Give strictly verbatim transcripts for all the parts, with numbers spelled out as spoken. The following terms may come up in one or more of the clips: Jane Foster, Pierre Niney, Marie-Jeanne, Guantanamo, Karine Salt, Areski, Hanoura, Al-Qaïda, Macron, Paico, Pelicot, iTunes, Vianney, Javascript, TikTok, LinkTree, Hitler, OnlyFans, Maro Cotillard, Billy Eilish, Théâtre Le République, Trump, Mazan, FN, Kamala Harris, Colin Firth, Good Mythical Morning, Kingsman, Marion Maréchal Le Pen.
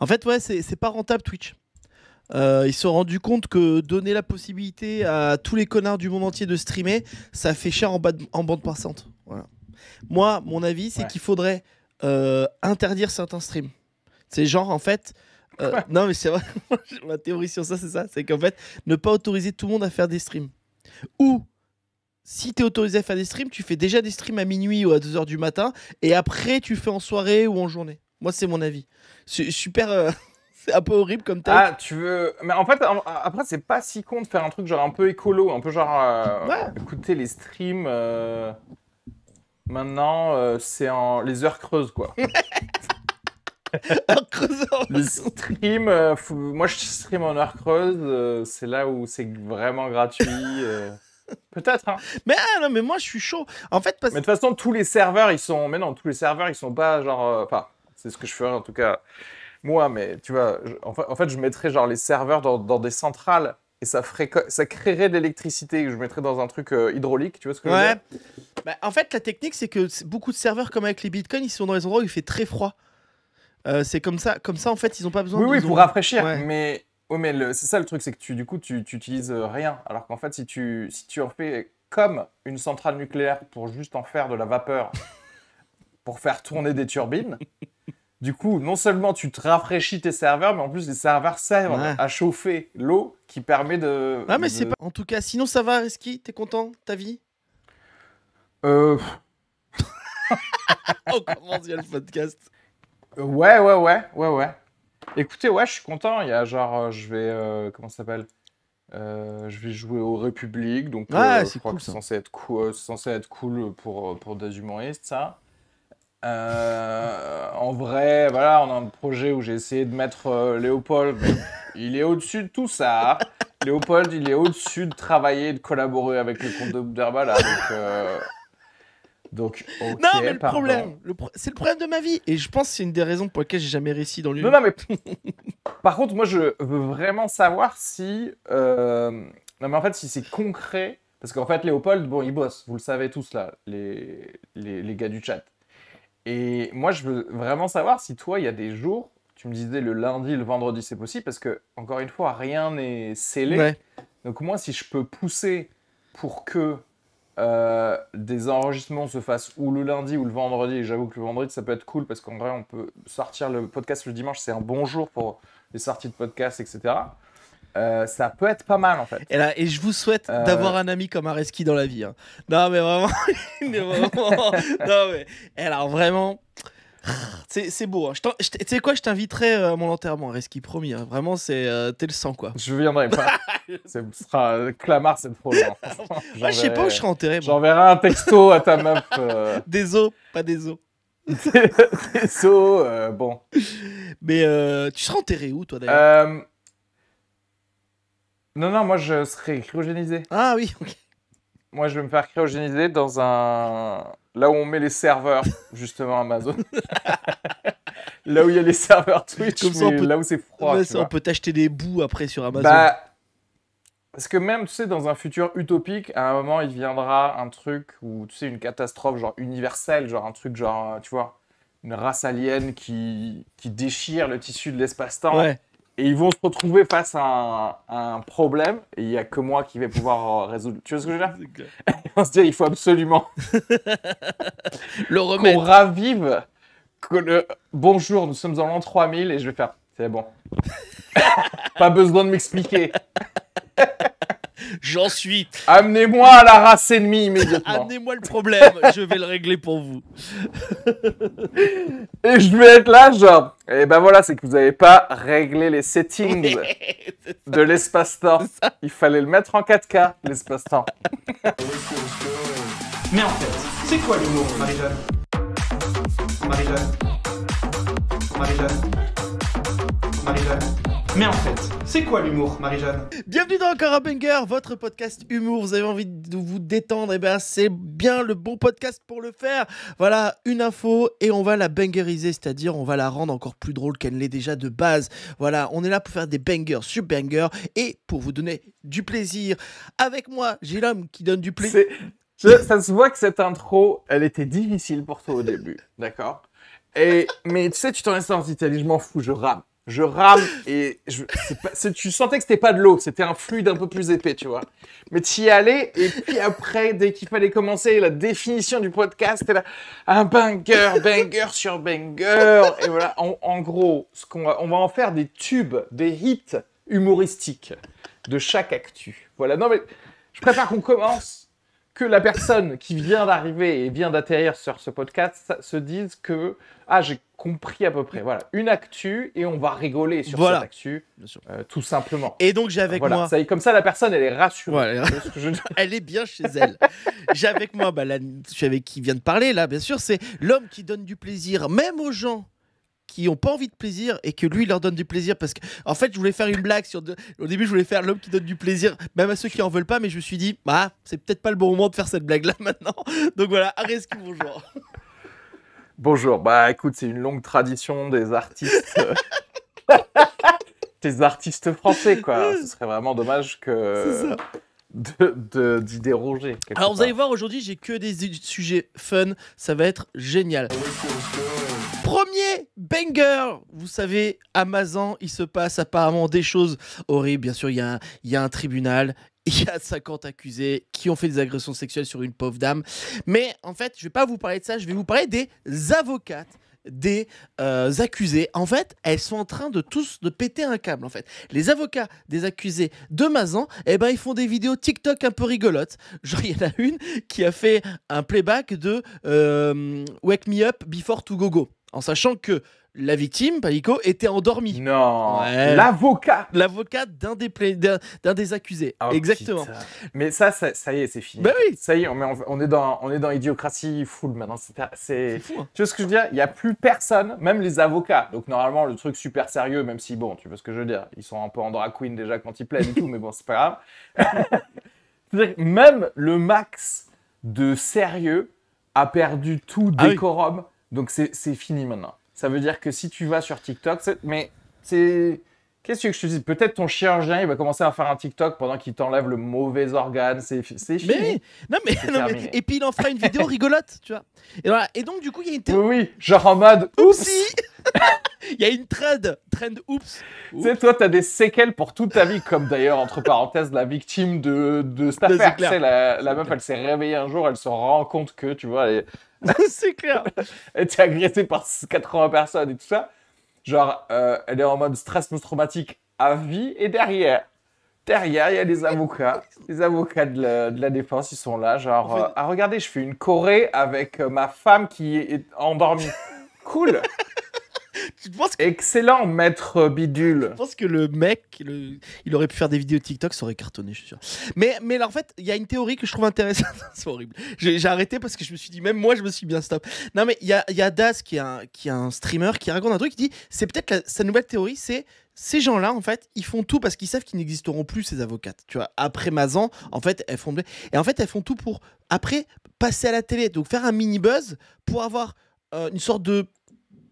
En fait, ouais, c'est pas rentable Twitch. Euh, ils se sont rendus compte que donner la possibilité à tous les connards du monde entier de streamer, ça fait cher en, bas de, en bande passante. Voilà. Moi, mon avis, c'est ouais. qu'il faudrait euh, interdire certains streams. C'est genre, en fait... Euh, ouais. Non, mais c'est vrai, ma théorie sur ça, c'est ça. C'est qu'en fait, ne pas autoriser tout le monde à faire des streams. Ou... Si tu es autorisé à faire des streams, tu fais déjà des streams à minuit ou à deux heures du matin et après tu fais en soirée ou en journée. Moi, c'est mon avis. C'est super. Euh, c'est un peu horrible comme tel. Ah, tu veux. Mais en fait, après, c'est pas si con de faire un truc genre un peu écolo, un peu genre. Euh, ouais. Écouter les streams. Euh... Maintenant, euh, c'est en... les heures creuses, quoi. Heure creuse en le stream, euh, faut... moi je stream en heure creuse, euh, c'est là où c'est vraiment gratuit. Euh... Peut-être. Hein. Mais ah, non, mais moi je suis chaud. En fait, parce... mais de toute façon tous les serveurs ils sont. Mais non, tous les serveurs ils sont pas genre. Enfin, euh, c'est ce que je ferais en tout cas moi. Mais tu vois, je... en fait je mettrais genre les serveurs dans, dans des centrales et ça ferait ça créerait de l'électricité que je mettrais dans un truc euh, hydraulique. Tu vois ce que ouais. je veux dire bah, en fait la technique c'est que beaucoup de serveurs comme avec les bitcoins ils sont dans les endroits où il fait très froid. Euh, c'est comme ça, comme ça en fait ils ont pas besoin. Oui de oui pour ont... rafraîchir. Ouais. Mais oui, mais c'est ça le truc, c'est que tu, du coup, tu n'utilises rien. Alors qu'en fait, si tu, si tu refais comme une centrale nucléaire pour juste en faire de la vapeur, pour faire tourner des turbines, du coup, non seulement tu te rafraîchis tes serveurs, mais en plus, les serveurs servent ouais. à chauffer l'eau qui permet de... Ah, mais de... c'est pas... En tout cas, sinon, ça va, Areski? T'es content? Ta vie? Euh... On commence via le podcast. Ouais, ouais, ouais, ouais, ouais. Écoutez, ouais, je suis content. Il y a genre, euh, je vais, euh, comment ça s'appelle euh, je vais jouer aux République, donc ah, euh, je crois cool, que c'est censé être cool, euh, c'est censé être cool pour pour des humoristes, ça. Euh, en vrai, voilà, on a un projet où j'ai essayé de mettre euh, Léopold. Mais il est au-dessus de tout ça. Léopold, il est au-dessus de travailler, de collaborer avec le compte de Derba là. Donc, euh... Donc, okay, non, mais le pardon. problème, pro... c'est le problème de ma vie. Et je pense que c'est une des raisons pour lesquelles j'ai jamais réussi dans l'une. Non, non, mais par contre, moi, je veux vraiment savoir si... Euh... Non, mais en fait, si c'est concret. Parce qu'en fait, Léopold, bon, il bosse. Vous le savez tous, là, les, les... les gars du chat. Et moi, je veux vraiment savoir si toi, il y a des jours... Tu me disais le lundi, le vendredi, c'est possible. Parce que, encore une fois, rien n'est scellé. Ouais. Donc, moi, si je peux pousser pour que... Euh, des enregistrements se fassent ou le lundi ou le vendredi, et j'avoue que le vendredi ça peut être cool parce qu'en vrai on peut sortir le podcast le dimanche, c'est un bon jour pour les sorties de podcast, et cetera. Euh, ça peut être pas mal en fait. Et, là, et je vous souhaite euh... d'avoir un ami comme Areski dans la vie. Hein. Non mais vraiment, vraiment... non mais, et alors vraiment, c'est beau. Hein. Tu sais quoi, je t'inviterai à mon enterrement, Areski, promis. Hein. Vraiment, c'est euh, t'es le sang quoi. Je viendrai pas. Ce sera Clamart, c'est trop loin. Je sais pas où je serai enterré. J'enverrai un texto à ta meuf. Euh... Des os, pas des os. Des os, euh, bon. Mais euh, tu seras enterré où, toi, d'ailleurs euh... Non, non, moi, je serai cryogénisé. Ah oui, ok. Moi, je vais me faire cryogéniser dans un... Là où on met les serveurs, justement, Amazon. Là où il y a les serveurs Twitch, Comme ça, on peut... là où c'est froid. Ouais, ça, on peut t'acheter des bouts après sur Amazon. Bah... Parce que même, tu sais, dans un futur utopique, à un moment, il viendra un truc où, tu sais, une catastrophe genre universelle, genre un truc genre, tu vois, une race alien qui, qui déchire le tissu de l'espace-temps. Ouais. Et ils vont se retrouver face à un, à un problème, et il n'y a que moi qui vais pouvoir résoudre. Tu vois ce que je veux dire? On va se dire, il faut absolument le remède. Qu'on ravive, que le... Bonjour, nous sommes en l'an trois mille, et je vais faire, c'est bon. Pas besoin de m'expliquer. J'en suis. Amenez-moi à la race ennemie immédiatement. Amenez-moi le problème, je vais le régler pour vous. Et je vais être là, genre. Et ben voilà, c'est que vous n'avez pas réglé les settings de l'espace-temps. Il fallait le mettre en quatre K, l'espace-temps. Mais en fait, c'est quoi l'humour, Marie-Jeanne? Marie-Jeanne. Marie-Jeanne. Marie-Jeanne. Mais en fait, c'est quoi l'humour, Marie-Jeanne? Bienvenue dans Encore un Banger, votre podcast humour. Vous avez envie de vous détendre, et eh bien c'est bien le bon podcast pour le faire. Voilà, une info et on va la bangeriser, c'est-à-dire on va la rendre encore plus drôle qu'elle l'est déjà de base. Voilà, on est là pour faire des bangers sur bangers et pour vous donner du plaisir. Avec moi, j'ai l'homme qui donne du plaisir. Ça se voit que cette intro, elle était difficile pour toi au début, d'accord? Et mais tu sais, tu t'en es sorti, t'as dit je m'en fous, je rame. je rame et je, pas, tu sentais que c'était pas de l'eau, c'était un fluide un peu plus épais, tu vois. Mais tu y allais et puis après, dès qu'il fallait commencer la définition du podcast, c'était là un banger, banger sur banger. Et voilà, en, en gros, ce qu'on va, on va en faire des tubes, des hits humoristiques de chaque actu. Voilà, non mais je préfère qu'on commence, que la personne qui vient d'arriver et vient d'atterrir sur ce podcast se dise que ah, j'ai compris à peu près. Voilà, une actu et on va rigoler sur voilà. cette actu, euh, tout simplement. Et donc j'ai avec voilà. moi. Ça, comme ça, la personne, elle est rassurée. Voilà. Ce que je... elle est bien chez elle. J'ai avec moi, bah, la... celui avec qui vient de parler là, bien sûr, c'est l'homme qui donne du plaisir, même aux gens qui n'ont pas envie de plaisir et que lui leur donne du plaisir, parce que en fait je voulais faire une blague sur de... au début je voulais faire l'homme qui donne du plaisir même à ceux qui en veulent pas, mais je me suis dit bah c'est peut-être pas le bon moment de faire cette blague là maintenant, donc voilà. Areski, bonjour. Bonjour, bah écoute, c'est une longue tradition des artistes des artistes français quoi, ce serait vraiment dommage que de d'y déronger. Alors part. Vous allez voir, aujourd'hui j'ai que des sujets fun, ça va être génial. Premier banger, vous savez, à Mazan, il se passe apparemment des choses horribles. Bien sûr, il y a un, il y a un tribunal, il y a cinquante accusés qui ont fait des agressions sexuelles sur une pauvre dame. Mais en fait, je ne vais pas vous parler de ça, je vais vous parler des avocates des euh, accusés. En fait, elles sont en train de tous de péter un câble. En fait, les avocats des accusés de Mazan, eh ben, ils font des vidéos TikTok un peu rigolotes. Genre, il y en a une qui a fait un playback de euh, Wake Me Up Before To Go Go, en sachant que la victime, Paico, était endormie. Non, ouais. L'avocat L'avocat d'un des, des accusés, oh, exactement. Putain. Mais ça, ça, ça y est, c'est fini. Bah oui. Ça y est, on, on, est dans, on est dans idiocratie full maintenant. C'est fou, hein. Tu vois ce que je veux dire? Il n'y a plus personne, même les avocats. Donc normalement, le truc super sérieux, même si, bon, tu vois ce que je veux dire, ils sont un peu en drag queen déjà quand ils plaident et tout, mais bon, c'est pas grave. Même le max de sérieux a perdu tout ah, décorum. Oui. Donc c'est fini maintenant. Ça veut dire que si tu vas sur TikTok, mais c'est... Qu'est-ce que je te dis? Peut-être ton chirurgien, il va commencer à faire un TikTok pendant qu'il t'enlève le mauvais organe. C'est fini. Mais, non, mais, non, mais, et puis il en fera une vidéo rigolote, tu vois. Et, voilà. Et donc, du coup, il y a une théorie. Oui, oui, genre en mode oupsie. Il y a une trend. Trend oups. Tu sais, toi, t'as des séquelles pour toute ta vie. Comme d'ailleurs, entre parenthèses, la victime de, de cette affaire. Tu sais, la, la meuf, elle s'est réveillée un jour, elle se rend compte que, tu vois, elle est... C'est clair. Elle était agressée par quatre-vingts personnes et tout ça. Genre, euh, elle est en mode stress post-traumatique à vie. Et derrière, derrière, il y a les avocats. Les avocats de la, de la défense, ils sont là. Genre, en fait... euh, ah, regardez, je fais une choré avec euh, ma femme qui est endormie. Cool. Tu penses que... Excellent, maître Bidule. Je pense que le mec, le... il aurait pu faire des vidéos TikTok, ça aurait cartonné, je suis sûr. Mais, mais là, en fait, il y a une théorie que je trouve intéressante. C'est horrible. J'ai arrêté parce que je me suis dit, même moi, je me suis bien stop. Non, mais il y a, y a Das, qui est, un, qui est un streamer, qui raconte un truc, qui dit, c'est peut-être sa nouvelle théorie, c'est... Ces gens-là, en fait, ils font tout parce qu'ils savent qu'ils n'existeront plus, ces avocates. Tu vois, après Mazan, en fait, elles font... Et en fait, elles font tout pour, après, passer à la télé. Donc, faire un mini-buzz pour avoir euh, une sorte de...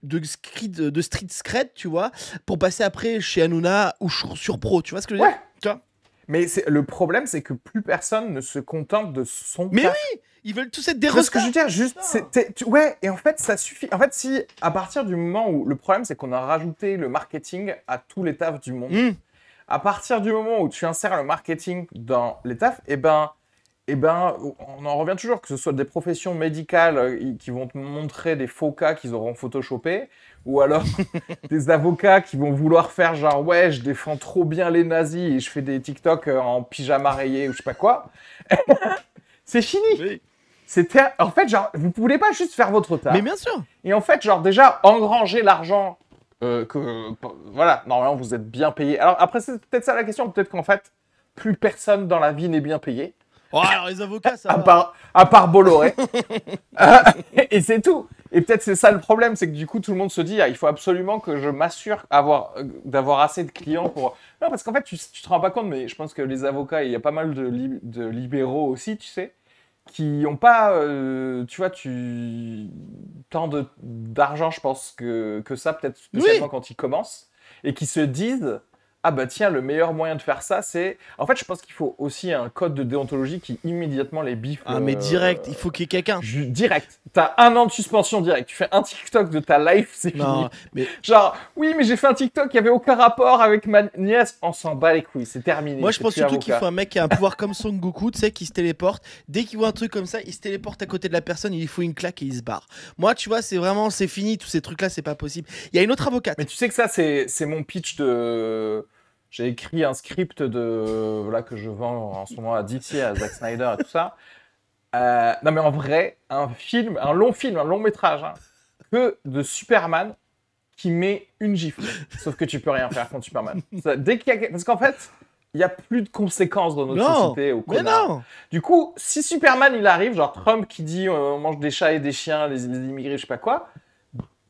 De, de, de street scred, tu vois, pour passer après chez Hanouna ou sur Pro, tu vois ce que je veux ouais. dire, tu vois. Mais le problème, c'est que plus personne ne se contente de son Mais taf. Oui, ils veulent tous être des restes. Ce que je veux dire, juste, tu, ouais, et en fait, ça suffit. En fait, si, à partir du moment où le problème, c'est qu'on a rajouté le marketing à tous les tafs du monde, mmh. à partir du moment où tu insères le marketing dans les tafs, et eh ben, Eh ben, on en revient toujours, que ce soit des professions médicales qui vont te montrer des faux cas qu'ils auront photoshopés, ou alors des avocats qui vont vouloir faire genre « Ouais, je défends trop bien les nazis et je fais des TikTok en pyjama rayé ou je sais pas quoi. » C'est fini. Oui. C'était en fait, genre, vous pouvez pas juste faire votre taf. Mais bien sûr. Et en fait, genre, déjà, engranger l'argent, euh, que euh, voilà, normalement, vous êtes bien payé. Alors après, c'est peut-être ça la question, peut-être qu'en fait, plus personne dans la vie n'est bien payé. Oh, alors les avocats, ça à va. Part, à part Bolloré. Et c'est tout. Et peut-être c'est ça le problème, c'est que du coup, tout le monde se dit ah, il faut absolument que je m'assure d'avoir assez de clients pour... Non, parce qu'en fait, tu, tu te rends pas compte, mais je pense que les avocats, il y a pas mal de, li de libéraux aussi, tu sais, qui ont pas, euh, tu vois, tu... tant d'argent, je pense, que, que ça, peut-être spécialement oui. quand ils commencent, et qui se disent ah bah tiens, le meilleur moyen de faire ça, c'est... En fait, je pense qu'il faut aussi un code de déontologie qui immédiatement les biffe. Ah, euh... mais direct, il faut qu'il y ait quelqu'un. Je... Direct. T'as un an de suspension direct. Tu fais un TikTok de ta life, c'est fini. Mais... Genre, oui, mais j'ai fait un TikTok, il n'y avait aucun rapport avec ma nièce. On s'en bat les couilles, c'est terminé. Moi, je pense surtout qu'il faut un mec qui a un pouvoir comme Son Goku, tu sais, qui se téléporte. Dès qu'il voit un truc comme ça, il se téléporte à côté de la personne, il lui faut une claque et il se barre. Moi, tu vois, c'est vraiment, c'est fini, tous ces trucs-là, c'est pas possible. Il y a une autre avocate. Mais tu sais que ça, c'est mon pitch de... J'ai écrit un script de, voilà, que je vends en ce moment à D C, à Zack Snyder et tout ça. Euh, non, mais en vrai, un film, un long film, un long métrage, hein, que de Superman qui met une gifle. Sauf que tu peux rien faire contre Superman. Ça, dès qu'il y a... Parce qu'en fait, il n'y a plus de conséquences dans notre non, société. Au mais non. Du coup, si Superman, il arrive, genre Trump qui dit euh, on mange des chats et des chiens, les, les immigrés, je sais pas quoi.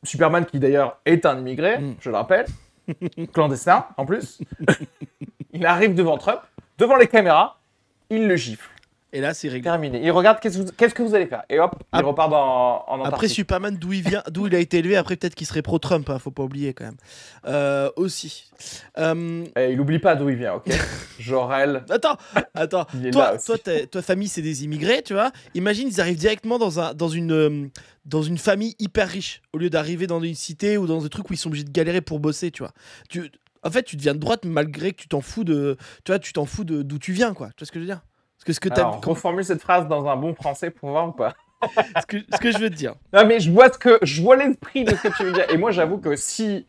Superman qui, d'ailleurs, est un immigré, mm. je le rappelle. Clandestin, en plus. Il arrive devant Trump, devant les caméras, il le gifle. Et là, c'est réglé. Terminé. Il regarde qu'est-ce que vous, qu'est-ce que vous allez faire. Et hop, ah, il repart dans, en Antarctique. Après, Superman, d'où il vient, d'où il a été élevé, après, peut-être qu'il serait pro-Trump, hein, faut pas oublier quand même. Euh, aussi. Euh... Et il oublie pas d'où il vient, ok. Jorel. Attends, attends. Toi, toi, toi, famille, c'est des immigrés, tu vois. Imagine, ils arrivent directement dans, un, dans une. Euh, dans une famille hyper riche, au lieu d'arriver dans une cité ou dans des trucs où ils sont obligés de galérer pour bosser, tu vois. Tu, en fait, tu deviens de droite malgré que tu t'en fous de, tu vois, tu t'en fous d'où tu viens, quoi. Tu vois ce que je veux dire? Parce que ce que t'as... Alors, reformule cette phrase dans un bon français pour voir ou pas. ce, que, ce que je veux te dire. Non, mais je vois ce que, je vois l'esprit de ce que tu veux dire. Et moi, j'avoue que si,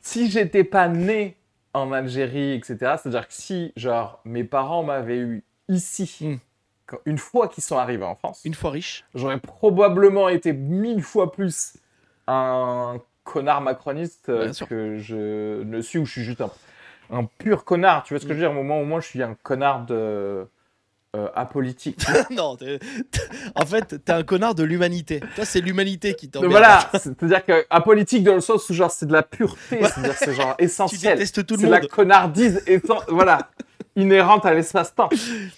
si j'étais pas né en Algérie, et cetera, c'est-à-dire que si, genre, mes parents m'avaient eu ici. Mm. Une fois qu'ils sont arrivés en France, une fois riche, j'aurais probablement été mille fois plus un connard macroniste euh, que je ne suis, ou je suis juste un, un pur connard. Tu vois ce que je veux dire? Au moment où moi je suis un connard de euh, apolitique. Non, t'es, t'es, en fait, t'es un connard de l'humanité. Toi, c'est l'humanité qui t'emmerde. Voilà, c'est-à-dire que apolitique dans le sens où genre c'est de la pureté, c'est-à-dire c'est genre essentiel. Tu détestes tout le monde. C'est la connardise étant, voilà. Inhérente à l'espace-temps,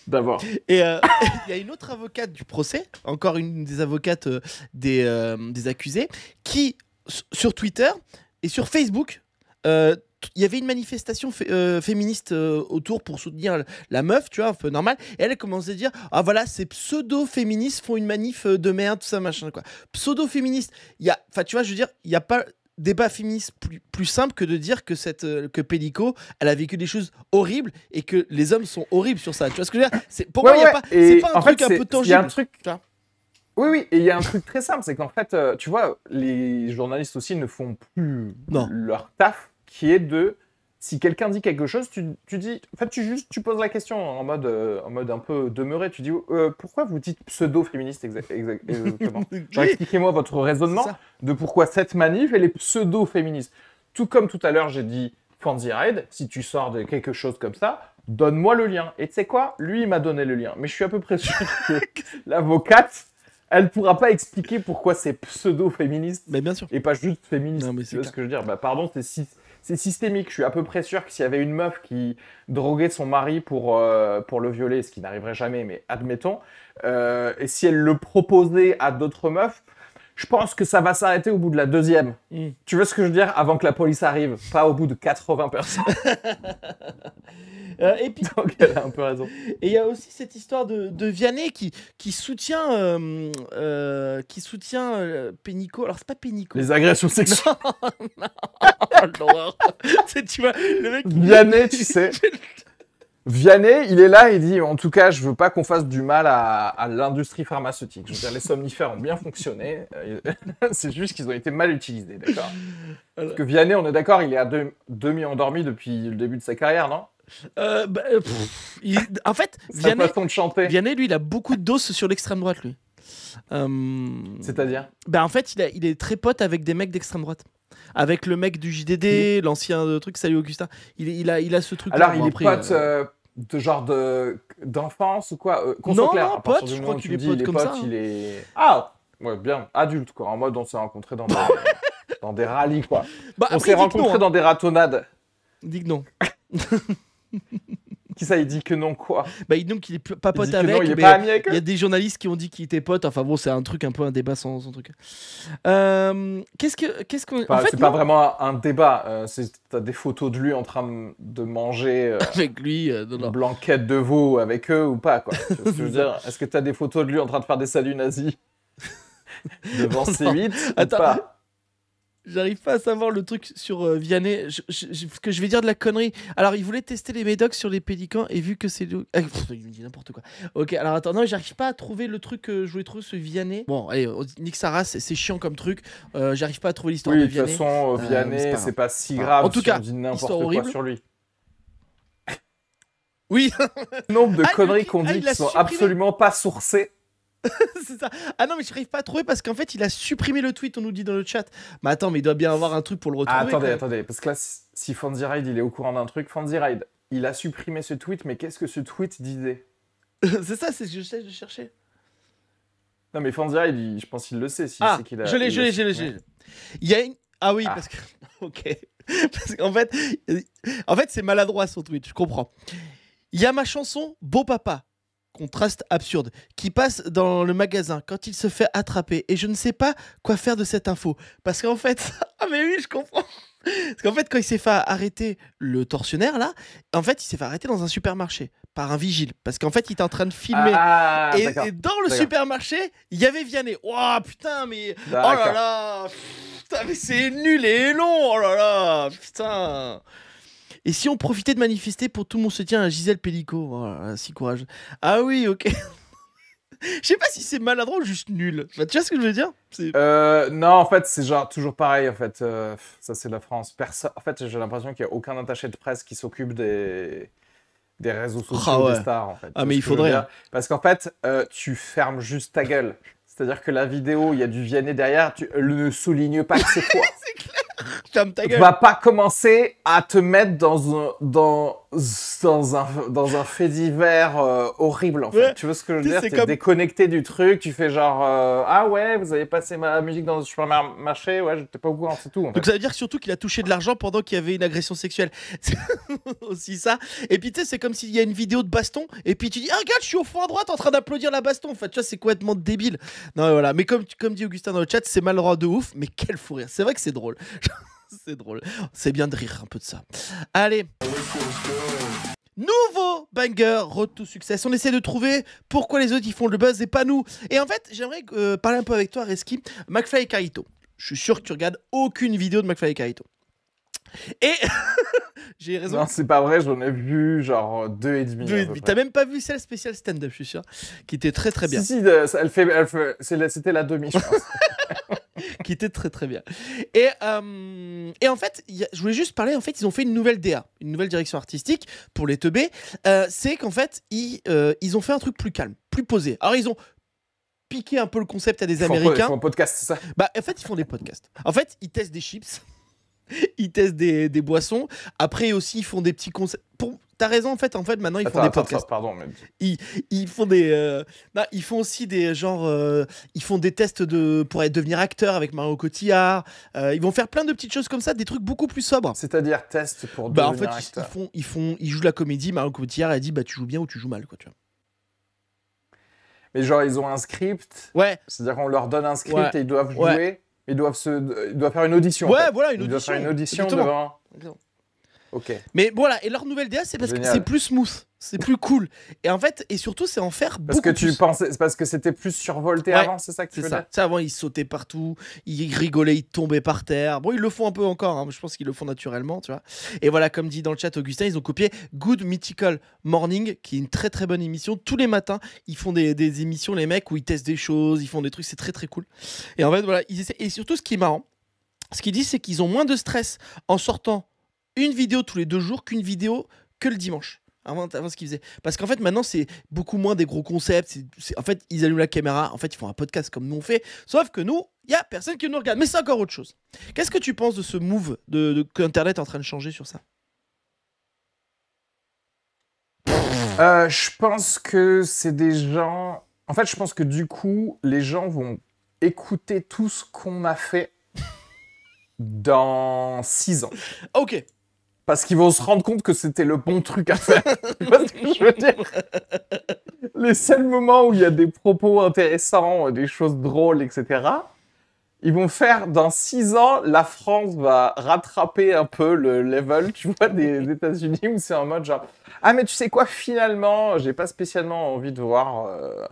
d'abord. Et euh, il y a une autre avocate du procès, encore une des avocates euh, des, euh, des accusés, qui, sur Twitter et sur Facebook, euh, il y avait une manifestation fé euh, féministe euh, autour pour soutenir la meuf, tu vois, un peu normal. Et elle commençait à dire « Ah voilà, ces pseudo-féministes font une manif de merde, tout ça, machin, quoi. » Pseudo-féministes, il y a... Enfin, tu vois, je veux dire, il n'y a pas... débat féministe plus, plus simple que de dire que, cette, que Pelicot, elle a vécu des choses horribles et que les hommes sont horribles sur ça. Tu vois ce que je veux dire? Pour ouais, moi, ouais. c'est pas un truc fait, un peu tangible. Y a un truc... Oui, oui, et il y a un truc très simple, c'est qu'en fait, euh, tu vois, les journalistes aussi ne font plus non. leur taf, qui est de, si quelqu'un dit quelque chose, tu, tu dis... En fait, tu, juste, tu poses la question en mode, euh, en mode un peu demeuré, tu dis euh, « Pourquoi vous dites pseudo-féministe exa exa exactement ?» Expliquez-moi votre raisonnement de pourquoi cette manif, elle est pseudo-féministe. Tout comme tout à l'heure, j'ai dit « Fancy Raid, si tu sors de quelque chose comme ça, donne-moi le lien. » Et tu sais quoi? Lui, il m'a donné le lien. Mais je suis à peu près sûr que l'avocate, elle ne pourra pas expliquer pourquoi c'est pseudo-féministe. Mais bien sûr. Et pas juste féministe. Non, mais c'est ce que je veux dire. Bah, pardon, c'est si... C'est systémique. Je suis à peu près sûr que s'il y avait une meuf qui droguait son mari pour, euh, pour le violer, ce qui n'arriverait jamais, mais admettons, euh, et si elle le proposait à d'autres meufs, je pense que ça va s'arrêter au bout de la deuxième. Mmh. Tu vois ce que je veux dire? Avant que la police arrive, pas au bout de quatre-vingts personnes. euh, et puis... Donc elle a un peu raison. Et il y a aussi cette histoire de, de Vianney qui, qui soutient, euh, euh, qui soutient euh, Pelicot. Alors c'est pas Pelicot. Les agressions sexuelles. Non, non. L'horreur. Tu vois, le mec... Vianney, tu sais. Vianney, il est là, il dit « En tout cas, je veux pas qu'on fasse du mal à, à l'industrie pharmaceutique. Je veux dire, les somnifères ont bien fonctionné. C'est juste qu'ils ont été mal utilisés, d'accord ?» Parce que Vianney, on est d'accord, il est à deux, demi-endormi depuis le début de sa carrière, non ? euh, bah, pff, il, En fait, Vianney, façon de chanter. Vianney, lui, il a beaucoup de doses sur l'extrême droite, lui. Euh, C'est-à-dire ? Bah, en fait, il, a, il est très pote avec des mecs d'extrême droite. Avec le mec du J D D, l'ancien truc, salut Augustin. Il, il, a, il a ce truc. Alors, il est après, pote euh, de genre de d'enfance ou quoi euh, qu'on soit clair, non, pote, je crois qu'il est pote comme ça. Il est... Ah, ouais, bien, adulte, quoi. En mode, on s'est rencontrés dans des, dans des rallyes, quoi. Bah, on s'est rencontrés non, hein. dans des ratonnades. Dis que non. Qui ça, il dit que non, quoi? Bah, donc, il est pas pote avec. Il y a des journalistes qui ont dit qu'il était pote. Enfin, bon, c'est un truc, un peu un débat sans, sans truc. Euh, qu'est-ce que. Qu'est-ce qu'on... En fait, c'est non... pas vraiment un débat. Euh, c'est... T'as des photos de lui en train de manger. Euh, avec lui, euh, non, non. Une blanquette de veau avec eux ou pas, quoi. Je veux dire, est-ce que t'as des photos de lui en train de faire des saluts nazis devant C huit? Attends. Ou pas? J'arrive pas à savoir le truc sur euh, Vianney. Je, je, je, ce que je vais dire de la connerie. Alors, il voulait tester les médocs sur les pélicans et vu que c'est... Le... Ah, pff, il me dit n'importe quoi. Ok, alors attends. Non, j'arrive pas à trouver le truc que je voulais trouver, ce Vianney. Bon, allez, nique sa race, c'est chiant comme truc. Euh, j'arrive pas à trouver l'histoire oui, de Vianney. De toute façon, euh, Vianney, euh, c'est pas, pas si grave. En tout cas, si on dit n'importe quoi horrible. Sur lui. Oui. Le nombre de ah, conneries qu'on dit ah, qui sont supprimé. Absolument pas sourcées. C'est ça. Ah non, mais je n'arrive pas à trouver parce qu'en fait, il a supprimé le tweet, on nous dit dans le chat. Mais attends, mais il doit bien avoir un truc pour le retrouver. Ah, attendez, attendez, parce que là, si Fancy Ride, il est au courant d'un truc, Fancy Ride, il a supprimé ce tweet, mais qu'est-ce que ce tweet disait? C'est ça, c'est ce que j'essaie de chercher. Non, mais Fancy Ride, il, je pense qu'il le sait. Si ah, il sait qu'il a, je l'ai, je l'ai, je l'ai. Il y a une... Ah oui, ah. parce que... ok. Parce qu'en fait, en fait c'est maladroit son tweet, je comprends. Il y a ma chanson « Beau Papa ». Contraste absurde, qui passe dans le magasin quand il se fait attraper et je ne sais pas quoi faire de cette info parce qu'en fait, ah mais oui je comprends parce qu'en fait quand il s'est fait arrêter le tortionnaire là, en fait il s'est fait arrêter dans un supermarché par un vigile parce qu'en fait il était en train de filmer ah, et, et dans le supermarché il y avait Vianney. Ouah putain mais oh là là putain mais c'est nul et long oh là là putain. Et si on profitait de manifester pour tout mon soutien à Gisèle Pelicot, oh, si courageux. Ah oui, ok. Je sais pas si c'est maladroit ou juste nul. Bah, tu vois ce que je veux dire euh, Non, en fait, c'est genre toujours pareil. En fait, euh, ça c'est la France. Perso en fait, j'ai l'impression qu'il n'y a aucun attaché de presse qui s'occupe des... des réseaux sociaux ah ouais. des stars. En fait. Ah mais il faudrait. Hein. Parce qu'en fait, euh, tu fermes juste ta gueule. C'est-à-dire que la vidéo, il y a du Vianney derrière. Tu ne souligne pas que c'est toi. C'est clair. Tu vas pas commencer à te mettre dans un, dans, dans un, dans un fait divers euh, horrible, en fait. Ouais. Tu vois ce que je veux dire? T'es comme... déconnecté du truc, tu fais genre euh, ah ouais, vous avez passé ma musique dans le supermarché, ouais, j'étais pas au courant, c'est tout. En fait. Donc ça veut dire surtout qu'il a touché de l'argent pendant qu'il y avait une agression sexuelle. C'est aussi ça. Et puis tu sais, c'est comme s'il y a une vidéo de baston, et puis tu dis ah, regarde, je suis au fond à droite en train d'applaudir la baston. En fait, tu vois, c'est complètement débile. Non, mais voilà. Mais comme, comme dit Augustin dans le chat, c'est malheureux de ouf, mais quel fou rire. C'est vrai que c'est drôle. C'est drôle, c'est bien de rire un peu de ça. Allez, nouveau banger, road to success. On essaie de trouver pourquoi les autres ils font le buzz et pas nous. Et en fait, j'aimerais euh, parler un peu avec toi, Areski, McFly et Carlito. Je suis sûr que tu regardes aucune vidéo de McFly et Carlito. Et j'ai raison. Non, c'est pas vrai, j'en ai vu genre deux et demi. T'as même pas vu celle spéciale stand-up, je suis sûr, qui était très très bien. Si, si, elle fait, elle fait, c'était la demi, je pense. Qui était très très bien. Et, euh, et en fait, y a, je voulais juste parler, en fait, ils ont fait une nouvelle D A, une nouvelle direction artistique pour les teubés. Euh, c'est qu'en fait, ils, euh, ils ont fait un truc plus calme, plus posé. Alors, ils ont piqué un peu le concept à des ils Américains. Font, ils font un podcast, c'est ça? Bah, en fait, ils font des podcasts. En fait, ils testent des chips, ils testent des, des boissons. Après aussi, ils font des petits concepts. Pour... T'as raison, en fait, en fait, maintenant, ils attends, font des attends, podcasts. Pardon, mais... ils, ils font des... Euh... Non, ils font aussi des, genre... Euh... Ils font des tests de... pour être, devenir acteur avec Maro Cotillard. Euh, ils vont faire plein de petites choses comme ça, des trucs beaucoup plus sobres. C'est-à-dire tests pour bah, devenir en fait, acteur. Ils, ils, font, ils, font, ils jouent la comédie, Maro Cotillard, elle dit, bah, tu joues bien ou tu joues mal, quoi, tu vois. Mais genre, ils ont un script. Ouais. C'est-à-dire qu'on leur donne un script ouais. et ils doivent jouer. Ouais. Ils, doivent se... ils doivent faire une audition. Ouais, en fait. Voilà, une ils audition. Ils doivent faire une audition exactement. Devant... Exactement. Okay. Mais voilà, et leur nouvelle D A, c'est parce génial. Que c'est plus smooth, c'est plus cool. Et en fait, et surtout, c'est en faire parce beaucoup que tu plus. Pensais, c'est parce que c'était plus survolté ouais, avant, c'est ça que tu veux ça. Dire ça, avant, ils sautaient partout, ils rigolaient, ils tombaient par terre. Bon, ils le font un peu encore, hein, je pense qu'ils le font naturellement, tu vois. Et voilà, comme dit dans le chat Augustin, ils ont copié Good Mythical Morning, qui est une très très bonne émission. Tous les matins, ils font des, des émissions, les mecs, où ils testent des choses, ils font des trucs, c'est très très cool. Et en fait, voilà, ils essaient. Et surtout, ce qui est marrant, ce qu'ils disent, c'est qu'ils ont moins de stress en sortant une vidéo tous les deux jours qu'une vidéo que le dimanche. Avant, avant ce qu'ils faisaient. Parce qu'en fait, maintenant, c'est beaucoup moins des gros concepts. C'est, c'est, en fait, ils allument la caméra. En fait, ils font un podcast comme nous on fait. Sauf que nous, il n'y a personne qui nous regarde. Mais c'est encore autre chose. Qu'est-ce que tu penses de ce move de, de, qu'Internet est en train de changer sur ça? euh, Je pense que c'est des gens... En fait, je pense que du coup, les gens vont écouter tout ce qu'on a fait dans six ans. Ok. Parce qu'ils vont se rendre compte que c'était le bon truc à faire. Tu vois ce que je veux dire? Les seuls moments où il y a des propos intéressants, des choses drôles, et cetera, ils vont faire, dans six ans, la France va rattraper un peu le level, tu vois, des, des États-Unis, où c'est en mode genre « Ah, mais tu sais quoi, finalement, j'ai pas spécialement envie de voir euh,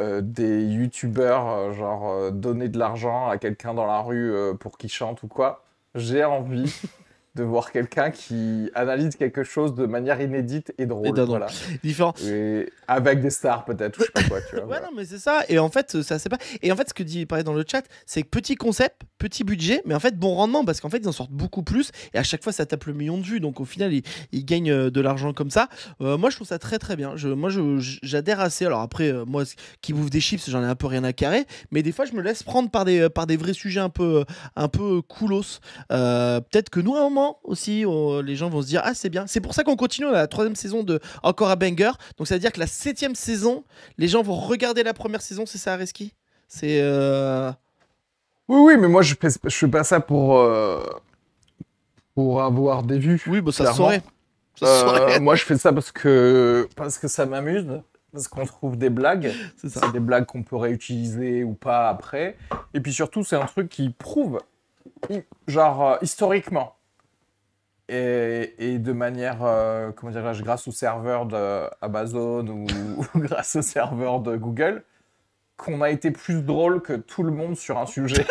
euh, des youtubeurs euh, genre euh, donner de l'argent à quelqu'un dans la rue euh, pour qu'il chante ou quoi. J'ai envie... » de voir quelqu'un qui analyse quelque chose de manière inédite et drôle. Et d'un voilà. Différent. Et avec des stars peut-être, ou je sais pas quoi. Tu vois, ouais, voilà. Non, mais c'est ça. Et en fait, ça c'est pas. Et en fait, ce que dit pareil dans le chat, c'est que petit concept, petit budget, mais en fait, bon rendement, parce qu'en fait, ils en sortent beaucoup plus. Et à chaque fois, ça tape le million de vues. Donc au final, ils, ils gagnent de l'argent comme ça. Euh, moi, je trouve ça très très bien. Je, moi, j'adhère assez. Alors après, euh, moi, qui bouffe des chips, j'en ai un peu rien à carrer. Mais des fois, je me laisse prendre par des, par des vrais sujets un peu, un peu coolos. Euh, peut-être que nous, à un moment, aussi oh, les gens vont se dire ah c'est bien, c'est pour ça qu'on continue. On a la troisième saison de Encore à Banger, donc ça veut dire que la septième saison, les gens vont regarder la première saison. C'est ça Areski? C'est euh... oui oui, mais moi je fais, je fais pas ça pour euh, pour avoir des vues. Oui bah, ça se saurait, ça euh, saurait. Moi je fais ça parce que parce que ça m'amuse, parce qu'on trouve des blagues, c'est des blagues qu'on peut réutiliser ou pas après, et puis surtout c'est un truc qui prouve genre euh, historiquement Et, et de manière, euh, comment dirais-je, grâce au serveur d'Amazon ou, ou grâce au serveur de Google, qu'on a été plus drôle que tout le monde sur un sujet.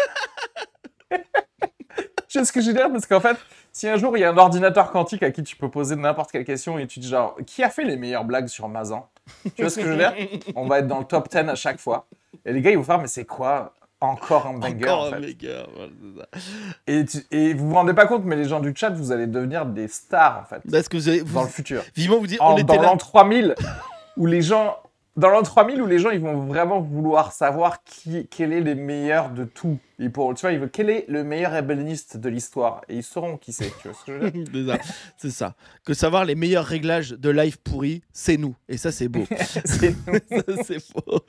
Tu sais ce que je veux dire? Parce qu'en fait, si un jour il y a un ordinateur quantique à qui tu peux poser n'importe quelle question et tu dis genre, qui a fait les meilleures blagues sur Mazan? Tu vois ce que je veux dire? On va être dans le top dix à chaque fois. Et les gars, ils vont faire, mais c'est quoi? Encore un banger. Encore en fait. un banger. Et, tu, et vous vous rendez pas compte, mais les gens du chat, vous allez devenir des stars en fait. Parce que vous avez, vous, dans le futur. Vivement vous dire, on en, était dans l'an trois mille, où les gens, dans l'an trois mille, où les gens, ils vont vraiment vouloir savoir qui, quel est le meilleur de tout. Et pour, tu vois, ils veulent quel est le meilleur ébéniste de l'histoire, et ils sauront qui c'est. Tu vois ce que je veux dire? C'est ça. Que savoir les meilleurs réglages de live pourri, c'est nous. Et ça, c'est beau. C'est nous. C'est beau.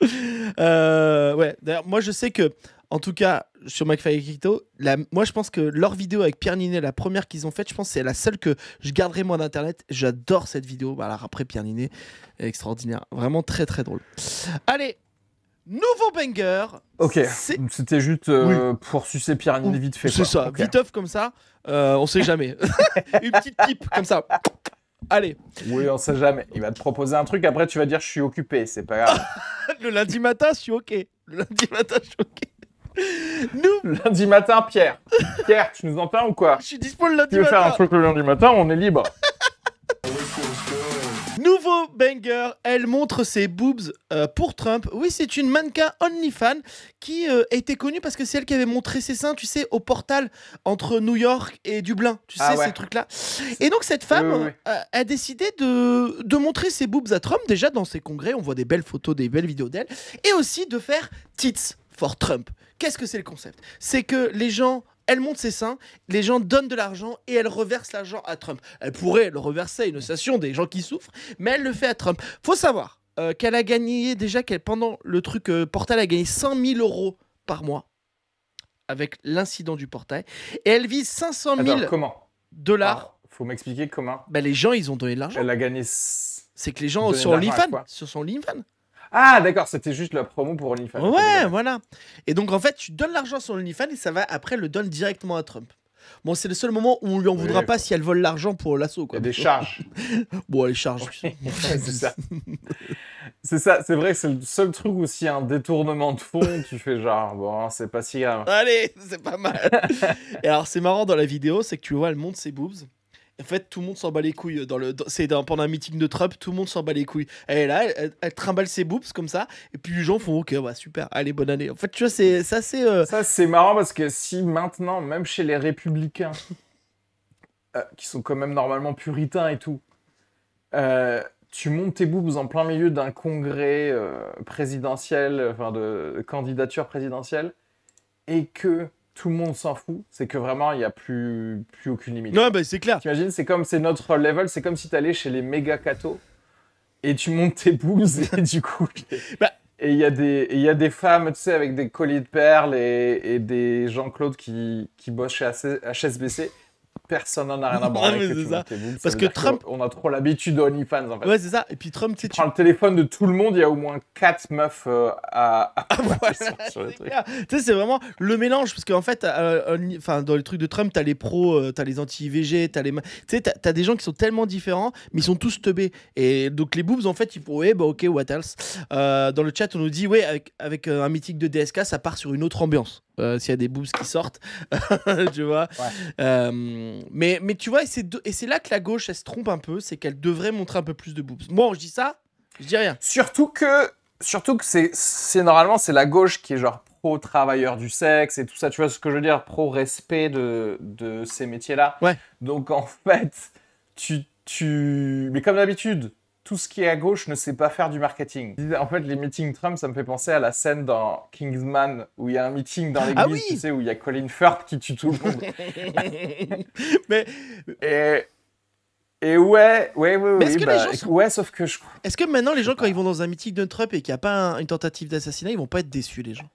Euh, ouais. D'ailleurs, moi, je sais que, en tout cas, sur McFly et Carlito, la, moi, je pense que leur vidéo avec Pierre Niney, la première qu'ils ont faite, je pense que c'est la seule que je garderai moi d'internet. J'adore cette vidéo. Bah, alors après, Pierre Niney, extraordinaire. Vraiment très, très drôle. Allez. Nouveau banger. Ok, c'était juste euh, oui. pour sucer Pierre Niney vite fait. C'est ça, okay. Viteuf comme ça, euh, on sait jamais. Une petite pipe comme ça. Allez. Oui, on sait jamais. Il va te proposer un truc, après tu vas dire je suis occupé, c'est pas grave. Le lundi matin, je suis ok. Le lundi matin, je suis ok. Nous... Lundi matin, Pierre. Pierre, tu nous entends ou quoi? Je suis dispo le lundi matin. Tu veux matin. faire un truc le lundi matin, on est libre. Nouveau banger, elle montre ses boobs euh, pour Trump. Oui, c'est une mannequin OnlyFans qui euh, était connue parce que c'est elle qui avait montré ses seins, tu sais, au portal entre New York et Dublin. Tu sais, ah ouais. ces trucs-là. Et donc, cette femme oui, oui, oui. Euh, a décidé de, de montrer ses boobs à Trump. Déjà, dans ses congrès, on voit des belles photos, des belles vidéos d'elle. Et aussi de faire « Tits for Trump ». Qu'est-ce que c'est le concept? C'est que les gens... Elle monte ses seins, les gens donnent de l'argent et elle reverse l'argent à Trump. Elle pourrait le reverser à une association des gens qui souffrent, mais elle le fait à Trump. Faut savoir euh, qu'elle a gagné déjà, qu'elle pendant le truc euh, Portal, a gagné cent mille euros par mois avec l'incident du Portal. Et elle vise cinq cent mille dollars. Ah, faut m'expliquer comment. Bah, les gens, ils ont donné de l'argent. Elle a gagné. C'est que les gens sur OnlyFans, sur son OnlyFans. Ah d'accord, c'était juste la promo pour OnlyFans. Ouais, voilà. Et donc en fait, tu donnes l'argent sur OnlyFans et ça va après le donne directement à Trump. Bon, c'est le seul moment où on lui en voudra oui, pas quoi. si elle vole l'argent pour l'assaut. Des charges. Bon, les charges. C'est ça. C'est ça. C'est vrai que c'est le seul truc où s'il y a un détournement de fond, tu fais genre bon, c'est pas si grave. Allez, c'est pas mal. Et alors, c'est marrant dans la vidéo, c'est que tu vois, elle monte ses boobs. En fait, tout le monde s'en bat les couilles. Dans le, dans, c'est dans, pendant un meeting de Trump, tout le monde s'en bat les couilles. Et là, elle, elle, elle trimballe ses boobs comme ça. Et puis les gens font ok, bah, super, allez, bonne année. En fait, tu vois, c'est ça, c'est. Euh... Ça, c'est marrant parce que si maintenant, même chez les républicains, euh, qui sont quand même normalement puritains et tout, euh, tu montes tes boobs en plein milieu d'un congrès euh, présidentiel, enfin de candidature présidentielle, et que. Tout le monde s'en fout, c'est que vraiment, il n'y a plus, plus aucune limite. Non, bah, c'est clair. T'imagines, c'est comme, c'est notre level, c'est comme si t'allais chez les méga cathos et tu montes tes boobs et du coup... Bah. Et il y, y a des femmes, tu sais, avec des colliers de perles et, et des Jean-Claude qui, qui bossent chez H S B C personne n'en a rien à voir avec que tu montes tes boobs. Parce que Trump... Qu on a trop l'habitude de OnlyFans, en fait. Ouais, c'est ça. Et puis Trump, tu sais, tu prends le téléphone de tout le monde, il y a au moins quatre meufs euh, à... à... Ah, voilà, tu sais, c'est vraiment le mélange. Parce qu'en fait, euh, on... dans le truc de Trump, t'as les pros, euh, t'as les anti-I V G, t'as les... Tu sais, t'as des gens qui sont tellement différents, mais ils sont tous teubés. Et donc, les boobs, en fait, ils font... Ouais, bah ok, what else euh, dans le chat, on nous dit, ouais, avec, avec euh, un mythique de D S K, ça part sur une autre ambiance. Euh, s'il y a des boobs qui sortent, tu vois. Ouais. Euh, mais, mais tu vois, et c'est là que la gauche, elle se trompe un peu, c'est qu'elle devrait montrer un peu plus de boobs. Bon, je dis ça, je dis rien. Surtout que, surtout que c'est normalement, c'est la gauche qui est genre pro-travailleurs du sexe et tout ça, tu vois ce que je veux dire, pro-respect de, de ces métiers-là. Ouais. Donc, en fait, tu... tu... Mais comme d'habitude... Tout ce qui est à gauche ne sait pas faire du marketing. En fait, les meetings Trump, ça me fait penser à la scène dans Kingsman où il y a un meeting dans l'église, ah oui, tu sais, où il y a Colin Firth qui tue tout le monde. Mais... Et... Et ouais, ouais, ouais, mais oui, bah, sont... ouais, sauf que je... Est-ce que maintenant, les gens, quand ils vont dans un meeting de Trump et qu'il n'y a pas un, une tentative d'assassinat, ils vont pas être déçus, les gens?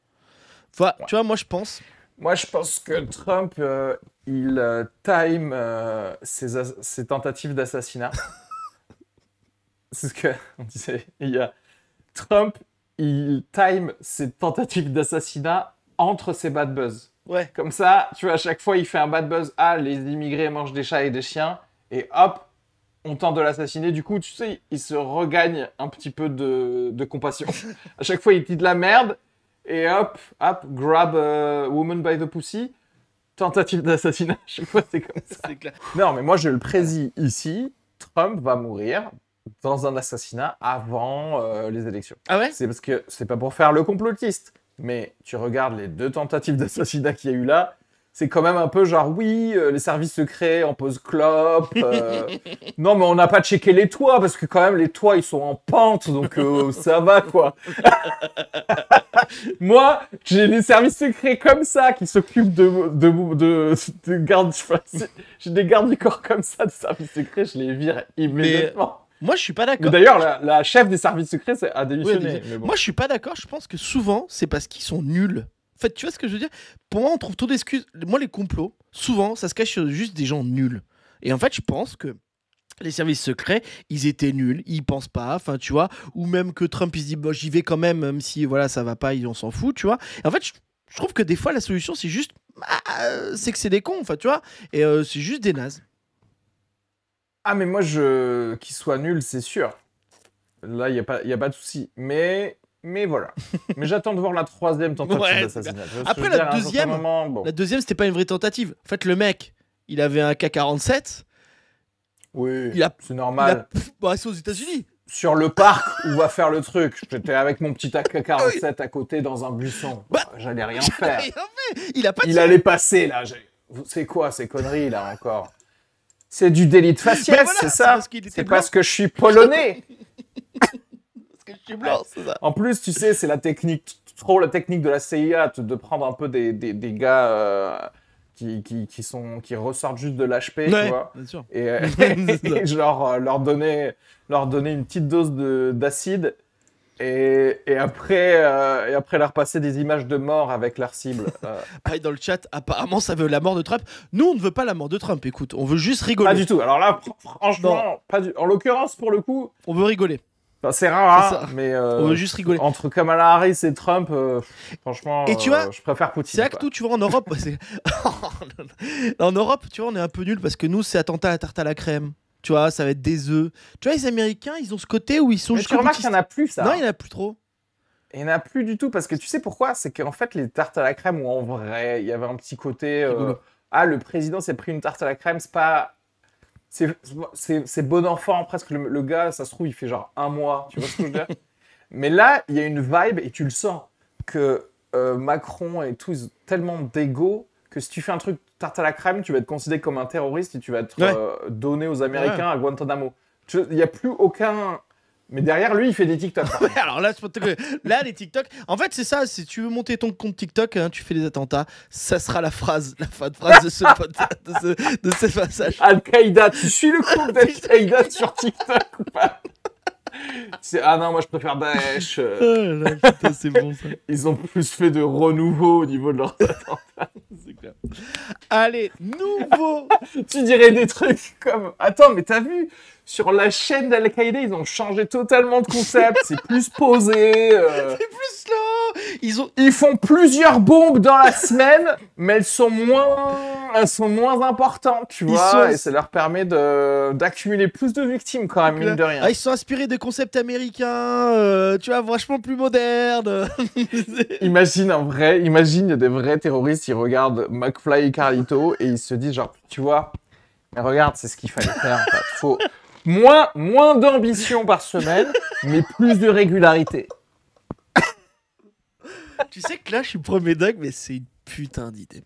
Enfin, ouais. Tu vois, moi, je pense... Moi, je pense que Trump, euh, il euh, time euh, ses, ses tentatives d'assassinat. C'est ce qu'on disait. Il y a Trump, il time ses tentatives d'assassinat entre ses bad buzz. Ouais. Comme ça, tu vois, à chaque fois, il fait un bad buzz. Ah, les immigrés mangent des chats et des chiens. Et hop, on tente de l'assassiner. Du coup, tu sais, il se regagne un petit peu de, de compassion. À chaque fois, il dit de la merde. Et hop, hop, grab a woman by the pussy. Tentative d'assassinat. À chaque fois, c'est comme ça. Clair. Non, mais moi, je le prédis ici. Trump va mourir dans un assassinat avant euh, les élections. Ah ouais? C'est parce que c'est pas pour faire le complotiste, mais tu regardes les deux tentatives d'assassinat qu'il y a eu là, c'est quand même un peu genre, oui, euh, les services secrets en pose clope, euh, non mais on n'a pas checké les toits, parce que quand même les toits ils sont en pente, donc euh, ça va quoi. Moi, j'ai les services secrets comme ça, qui s'occupent de, de, de, de gardes, j'ai des gardes du corps comme ça, des services secrets, je les vire immédiatement. Mais... Moi, je suis pas d'accord. D'ailleurs, la, la chef des services secrets a démissionné. Ouais, mais bon. Moi, je suis pas d'accord. Je pense que souvent, c'est parce qu'ils sont nuls. En fait, tu vois ce que je veux dire? Pour moi, on trouve trop d'excuses. Moi, les complots, souvent, ça se cache sur juste des gens nuls. Et en fait, je pense que les services secrets, ils étaient nuls, ils pensent pas, enfin, tu vois, ou même que Trump, il se dit, bah, j'y vais quand même, même si, voilà, ça va pas, on s'en fout, tu vois. Et en fait, je, je trouve que des fois, la solution, c'est juste, bah, c'est que c'est des cons, enfin, tu vois, et euh, c'est juste des nazes. Ah, mais moi, je... qu'il soit nul, c'est sûr. Là, il n'y a pas, y a pas de souci. Mais, mais voilà. Mais j'attends de voir la troisième tentative ouais, d'assassinat. Après, la deuxième, moment, bon. la deuxième, c'était pas une vraie tentative. En fait, le mec, il avait un A K quarante-sept. Oui, c'est normal. Il a brassé aux États-Unis. Sur le parc où va faire le truc. J'étais avec mon petit A K quarante-sept à côté dans un buisson. Bah, j'allais rien faire. Rien fait. Il, a pas il allait passer, là. C'est quoi ces conneries, là, encore? C'est du délit de faciès, voilà, c'est ça. C'est parce que je suis polonais. Parce que je suis blanc, c'est ça. En plus, tu sais, c'est la technique, trop la technique de la C I A, de prendre un peu des, des, des gars euh, qui, qui, qui, sont, qui ressortent juste de l'H P, ouais, tu vois. Bien sûr. Et, euh, et genre euh, leur, donner, leur donner une petite dose d'acide et, et, euh, et après leur passer des images de mort avec leur cible. Euh. Ah, dans le chat, apparemment, ça veut la mort de Trump. Nous, on ne veut pas la mort de Trump, écoute. On veut juste rigoler. Pas du tout. Alors là, franchement, non. Pas du... en l'occurrence, pour le coup... On veut rigoler. Enfin, c'est rare, hein, mais... Euh, on veut juste rigoler. Entre Kamala Harris et Trump, euh, franchement, et tu euh, vois, je préfère Poutine. C'est vrai que tout, tu vois, en Europe... en Europe, tu vois, on est un peu nuls parce que nous, c'est attentat à la tarte à la crème. Tu vois, ça va être des œufs. Tu vois, les Américains, ils ont ce côté où ils sont... Mais tu remarques qu'il n'y en a plus, ça. Non, il n'y en a plus trop. Il n'y en a plus du tout, parce que tu sais pourquoi? C'est qu'en fait, les tartes à la crème, ou en vrai, il y avait un petit côté... Euh, ah, le président s'est pris une tarte à la crème, c'est pas... C'est bon enfant, presque. Le, le gars, ça se trouve, il fait genre un mois. Tu vois ce que je veux dire? Mais là, il y a une vibe, et tu le sens, que euh, Macron et tout, ils ont tellement d'égo que si tu fais un truc... tarte à la crème, tu vas être considéré comme un terroriste et tu vas être ouais. euh, donné aux Américains ouais. à Guantanamo. Il n'y a plus aucun... Mais derrière, lui, il fait des TikTok. Hein. Ouais, alors là, je pense que là, les TikTok... En fait, c'est ça, si tu veux monter ton compte TikTok, hein, tu fais des attentats, ça sera la phrase, la fin de phrase de ce, de ce, de ce passage. Al-Qaïda, tu suis le compte d'Al-Qaïda sur TikTok ou pas? Ah non, moi je préfère Daesh. Oh là, putain, c'est bon ça. Ils ont plus fait de renouveau au niveau de leurs attentats. clair. Allez, nouveau. Tu dirais des trucs comme... Attends, mais t'as vu? Sur la chaîne d'Al-Qaïda, ils ont changé totalement de concept. C'est plus posé. Euh... C'est plus slow. Ils ont... ils font plusieurs bombes dans la semaine, mais elles sont moins, elles sont moins importantes, tu vois. Sont... Et ça leur permet de d'accumuler plus de victimes quand même, mine de rien. Ah, ils sont inspirés de concepts américains, euh, tu vois, vachement plus modernes. Imagine un vrai, imagine il y a des vrais terroristes, ils regardent McFly et Carlito et ils se disent genre, tu vois, mais regarde, c'est ce qu'il fallait faire. Bah, faut Moins, moins d'ambition par semaine, mais plus de régularité. Tu sais que là, je suis premier dingue, mais c'est une putain d'idée.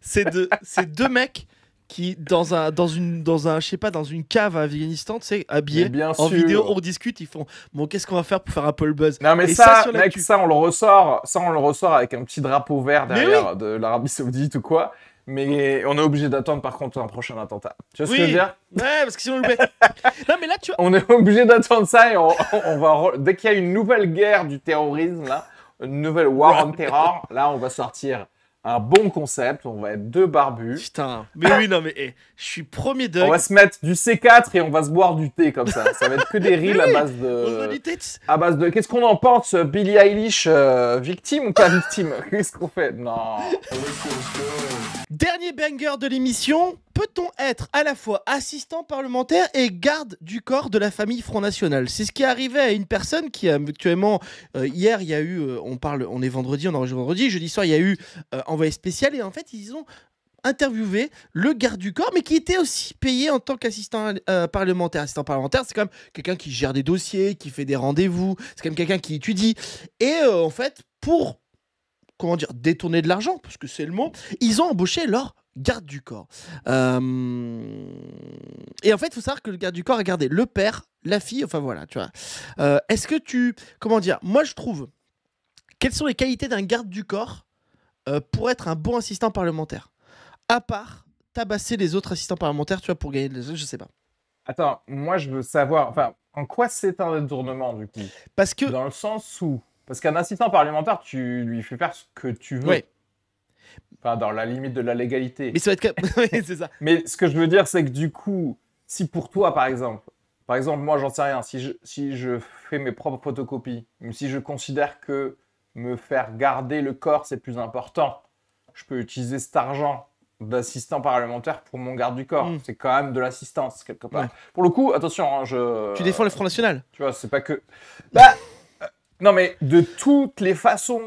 C'est de, deux mecs qui, dans un, dans une, dans un, je sais pas, dans une cave à Afghanistan, tu sais, habillés, bien en sûr. Vidéo, on discute, ils font, bon, qu'est-ce qu'on va faire pour faire un peu le buzz? Non, mais et ça, ça, mec, ça, on le ressort, ça, on le ressort avec un petit drapeau vert derrière, oui, de l'Arabie Saoudite ou quoi. Mais on est obligé d'attendre par contre un prochain attentat. Tu vois oui. ce que je veux dire? Ouais, parce que sinon on le met. Non, mais là tu vois. On est obligé d'attendre ça et on, on va. Dès qu'il y a une nouvelle guerre du terrorisme, là, une nouvelle war on terror, là on va sortir un bon concept. On va être deux barbus. Putain. Mais oui, non, mais hey, je suis premier deuil. On va se mettre du C quatre et on va se boire du thé comme ça. Ça va être que des reels à base de. À base de. Qu'est-ce qu'on en pense? Billy Eilish, euh, victime ou pas victime? Qu'est-ce qu'on fait? Non. Dernier banger de l'émission, peut-on être à la fois assistant parlementaire et garde du corps de la famille Front National? C'est ce qui est arrivé à une personne qui actuellement, euh, hier il y a eu, euh, on parle, on est vendredi, on enregistre vendredi, jeudi soir il y a eu euh, envoyé spécial et en fait ils ont interviewé le garde du corps mais qui était aussi payé en tant qu'assistant euh, parlementaire. Assistant parlementaire, c'est quand même quelqu'un qui gère des dossiers, qui fait des rendez-vous, c'est quand même quelqu'un qui étudie et euh, en fait pour... comment dire, détourner de l'argent, parce que c'est le mot, ils ont embauché leur garde du corps. Euh... Et en fait, il faut savoir que le garde du corps a gardé le père, la fille, enfin voilà, tu vois. Euh, Est-ce que tu... Comment dire? Moi, je trouve... Quelles sont les qualités d'un garde du corps euh, pour être un bon assistant parlementaire? À part tabasser les autres assistants parlementaires, tu vois, pour gagner des... Je sais pas. Attends, moi, je veux savoir... Enfin, en quoi c'est un détournement, du coup? Parce que... Dans le sens où... Parce qu'un assistant parlementaire, tu lui fais faire ce que tu veux. Oui. Enfin, dans la limite de la légalité. Mais ça va être... oui, c'est ça. Mais ce que je veux dire, c'est que du coup, si pour toi, par exemple, par exemple, moi, j'en sais rien, si je, si je fais mes propres photocopies, même si je considère que me faire garder le corps, c'est plus important, je peux utiliser cet argent d'assistant parlementaire pour mon garde du corps. Mmh. C'est quand même de l'assistance, quelque part. Ouais. Pour le coup, attention, hein, je... Tu défends le Front National. Tu vois, c'est pas que... Bah... Non, mais de toutes les façons,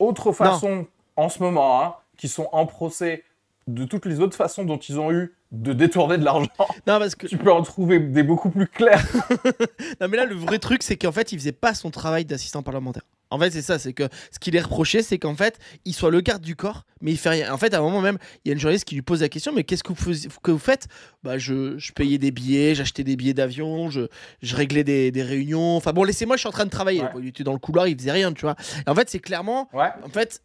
autres façons non. en ce moment, hein, qui sont en procès, de toutes les autres façons dont ils ont eu de détourner de l'argent, que... tu peux en trouver des beaucoup plus claires. Non, mais là, le vrai truc, c'est qu'en fait, il faisait pas son travail d'assistant parlementaire. En fait, c'est ça, c'est que ce qu'il est reproché, c'est qu'en fait, il soit le garde du corps, mais il fait rien. En fait, à un moment même, il y a une journaliste qui lui pose la question, mais qu'est-ce que vous, que vous faites? Bah, je, je payais des billets, j'achetais des billets d'avion, je, je réglais des, des réunions. Enfin bon, laissez-moi, je suis en train de travailler. Ouais. Il était dans le couloir, il faisait rien, tu vois. Et en fait, c'est clairement... Ouais. En fait,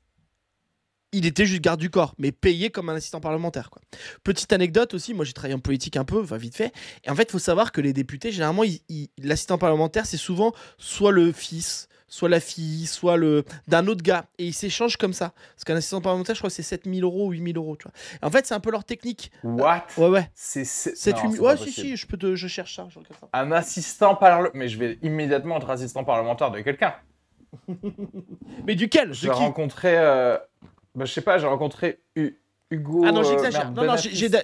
il était juste garde du corps, mais payé comme un assistant parlementaire, quoi. Petite anecdote aussi, moi j'ai travaillé en politique un peu, enfin vite fait. Et en fait, il faut savoir que les députés, généralement, l'assistant parlementaire, c'est souvent soit le fils... soit la fille, soit le d'un autre gars. Et ils s'échangent comme ça. Parce qu'un assistant parlementaire, je crois que c'est sept mille euros ou huit mille euros. Tu vois. En fait, c'est un peu leur technique. What? euh, Ouais, ouais. C'est sept mille... Ouais, si, si, je, peux te... je cherche ça, je regarde ça. Un assistant parlementaire... Mais je vais immédiatement être assistant parlementaire de quelqu'un. Mais duquel? J'ai rencontré... Euh... Bah, je sais pas, j'ai rencontré U... Hugo... Ah non, j'exagère. Euh, non, non,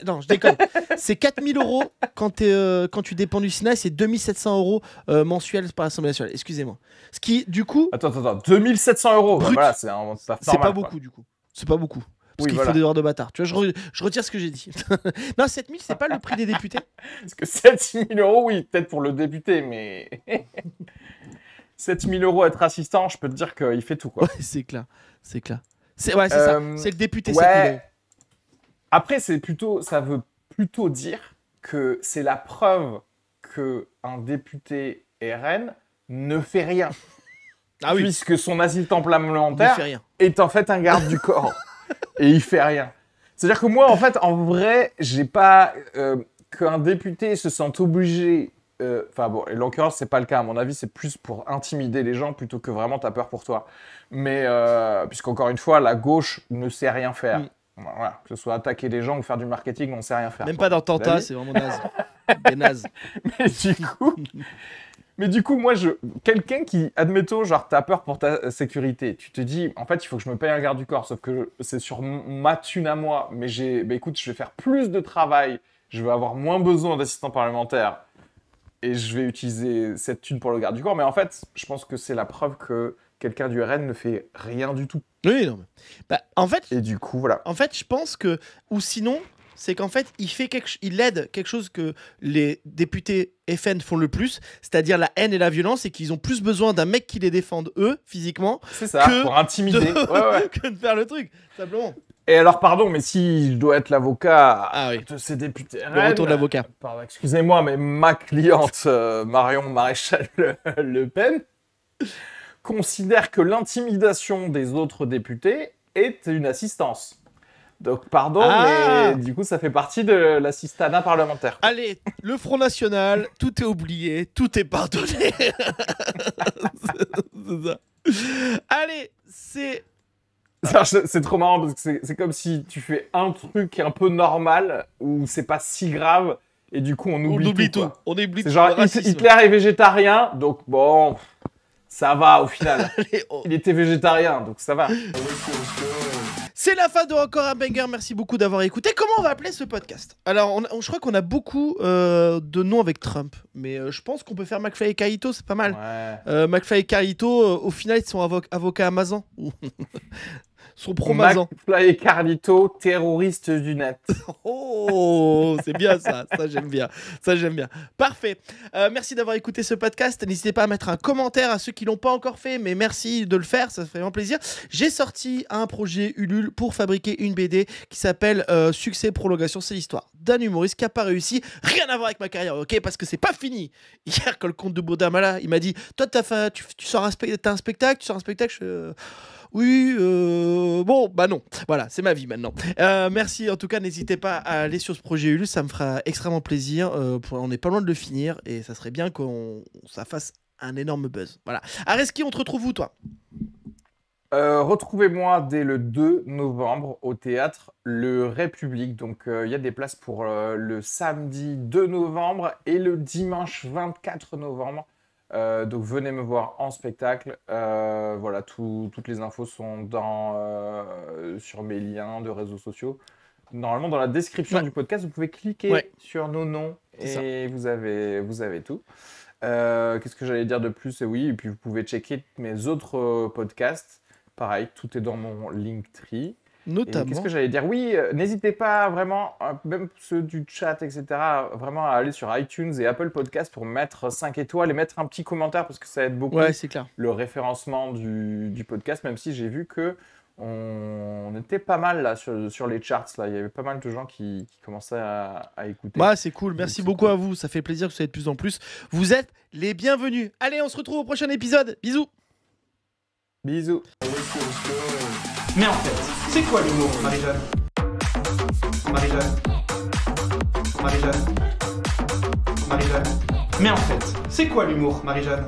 non, je déconne. C'est quatre mille euros quand, euh, quand tu dépends du Sénat, c'est deux mille sept cents euros euh, mensuels par l'Assemblée nationale. Excusez-moi. Ce qui, du coup... Attends, attends, attends. deux mille sept cents euros. Bah, voilà, c'est un... C'est pas beaucoup, quoi. Du coup. C'est pas beaucoup. Parce oui, qu'il voilà. faut des devoirs de bâtard. Tu vois, je, re je retire ce que j'ai dit. Non, sept mille, c'est pas le prix des députés. Parce que sept mille euros, oui, peut-être pour le député, mais... sept mille euros être assistant, je peux te dire qu'il fait tout, quoi. Ouais, c'est clair. C'est clair. C'est ouais, euh... ça. C'est le député, ouais. sept mille euros. Après, c'est plutôt, ça veut plutôt dire que c'est la preuve qu'un député R N ne fait rien. Ah oui. Puisque son assistant parlementaire est en fait un garde du corps. Et il fait rien. C'est-à-dire que moi, en fait, en vrai, j'ai pas... Euh, qu'un député se sente obligé... Enfin euh, bon, et l'occurrence, c'est pas le cas. À mon avis, c'est plus pour intimider les gens plutôt que vraiment t'as peur pour toi. Mais, euh, puisqu'encore une fois, la gauche ne sait rien faire. Mm. Voilà, que ce soit attaquer des gens ou faire du marketing, on sait rien faire. Même quoi. Pas dans Tanta, c'est vraiment naze. Des nazes. Mais du coup, mais du coup moi, je... quelqu'un qui, admettons, genre, t'as peur pour ta sécurité, tu te dis, en fait, il faut que je me paye un garde du corps, sauf que c'est sur ma thune à moi, mais j'ai, bah, écoute, je vais faire plus de travail, je vais avoir moins besoin d'assistants parlementaires, et je vais utiliser cette thune pour le garde du corps. Mais en fait, je pense que c'est la preuve que quelqu'un du R N ne fait rien du tout. Oui, non. Bah, en fait, et du coup, voilà. En fait, je pense que, ou sinon, c'est qu'en fait, il, fait quelque, il aide quelque chose que les députés F N font le plus, c'est-à-dire la haine et la violence, et qu'ils ont plus besoin d'un mec qui les défende, eux, physiquement. C'est ça, que pour intimider. De... Ouais, ouais. que de faire le truc, simplement. Et alors, pardon, mais s'il doit être l'avocat ah, oui. de ces députés R N... Le retour de l'avocat. Excusez-moi, mais ma cliente euh, Marion Maréchal Le, le Pen... considère que l'intimidation des autres députés est une assistance. Donc, pardon, ah mais du coup, ça fait partie de l'assistanat parlementaire. Allez, le Front National, tout est oublié, tout est pardonné. C'est ça. Allez, c'est... C'est trop marrant, parce que c'est comme si tu fais un truc un peu normal, où c'est pas si grave, et du coup, on oublie, on oublie tout. tout. On oublie tout. Genre, Hitler est végétarien, donc bon... Ça va, au final. Allez, oh. Il était végétarien, donc ça va. C'est la fin de Encore un Banger. Merci beaucoup d'avoir écouté. Comment on va appeler ce podcast? Alors, on, on, je crois qu'on a beaucoup euh, de noms avec Trump, mais euh, je pense qu'on peut faire McFly et Carlito, c'est pas mal. Ouais. Euh, McFly et Carlito, euh, au final, ils sont avo avocats à Mazan. Son pro-Mazan. McFly et Carlito, terroristes du net. Oh, c'est bien ça, ça j'aime bien, ça j'aime bien. Parfait, euh, merci d'avoir écouté ce podcast, n'hésitez pas à mettre un commentaire à ceux qui ne l'ont pas encore fait, mais merci de le faire, ça fait vraiment plaisir. J'ai sorti un projet Ulule pour fabriquer une B D qui s'appelle euh, Succès Prolongation, c'est l'histoire d'un humoriste qui n'a pas réussi, rien à voir avec ma carrière, ok, parce que c'est pas fini. Hier, quand le comte de Baudamala, il m'a dit, toi t'as fait, tu, tu sors un, spe t'as un spectacle, tu sors un spectacle, je... Oui, euh, bon, bah non. Voilà, c'est ma vie maintenant. Euh, merci, en tout cas, n'hésitez pas à aller sur ce projet Ulule, ça me fera extrêmement plaisir. Euh, pour, on n'est pas loin de le finir et ça serait bien qu'on ça fasse un énorme buzz. Voilà. Areski, on te retrouve où, toi? euh, Retrouvez-moi dès le deux novembre au théâtre Le République. Donc, il euh, y a des places pour euh, le samedi deux novembre et le dimanche vingt-quatre novembre. Euh, donc venez me voir en spectacle, euh, voilà, tout, toutes les infos sont dans, euh, sur mes liens de réseaux sociaux. Normalement dans la description ouais. du podcast, vous pouvez cliquer ouais. sur nos noms et vous avez, vous avez tout. Euh, Qu'est-ce que j'allais dire de plus? Et oui, et puis vous pouvez checker mes autres podcasts, pareil, tout est dans mon Linktree. Notamment. Qu'est-ce que j'allais dire? Oui, euh, n'hésitez pas vraiment, euh, même ceux du chat, et cetera, vraiment à aller sur iTunes et Apple Podcast pour mettre cinq étoiles et mettre un petit commentaire parce que ça aide beaucoup ouais, c'est clair. Le référencement du, du podcast, même si j'ai vu que on était pas mal là sur, sur les charts, là. Il y avait pas mal de gens qui, qui commençaient à, à écouter. Bah, c'est cool, merci beaucoup cool. à vous, ça fait plaisir que vous soyez de plus en plus. Vous êtes les bienvenus. Allez, on se retrouve au prochain épisode. Bisous. Bisous. Mais en fait, c'est quoi l'humour, Marie-Jeanne? Marie-Jeanne Marie-Jeanne Marie-Jeanne Mais en fait, c'est quoi l'humour, Marie-Jeanne?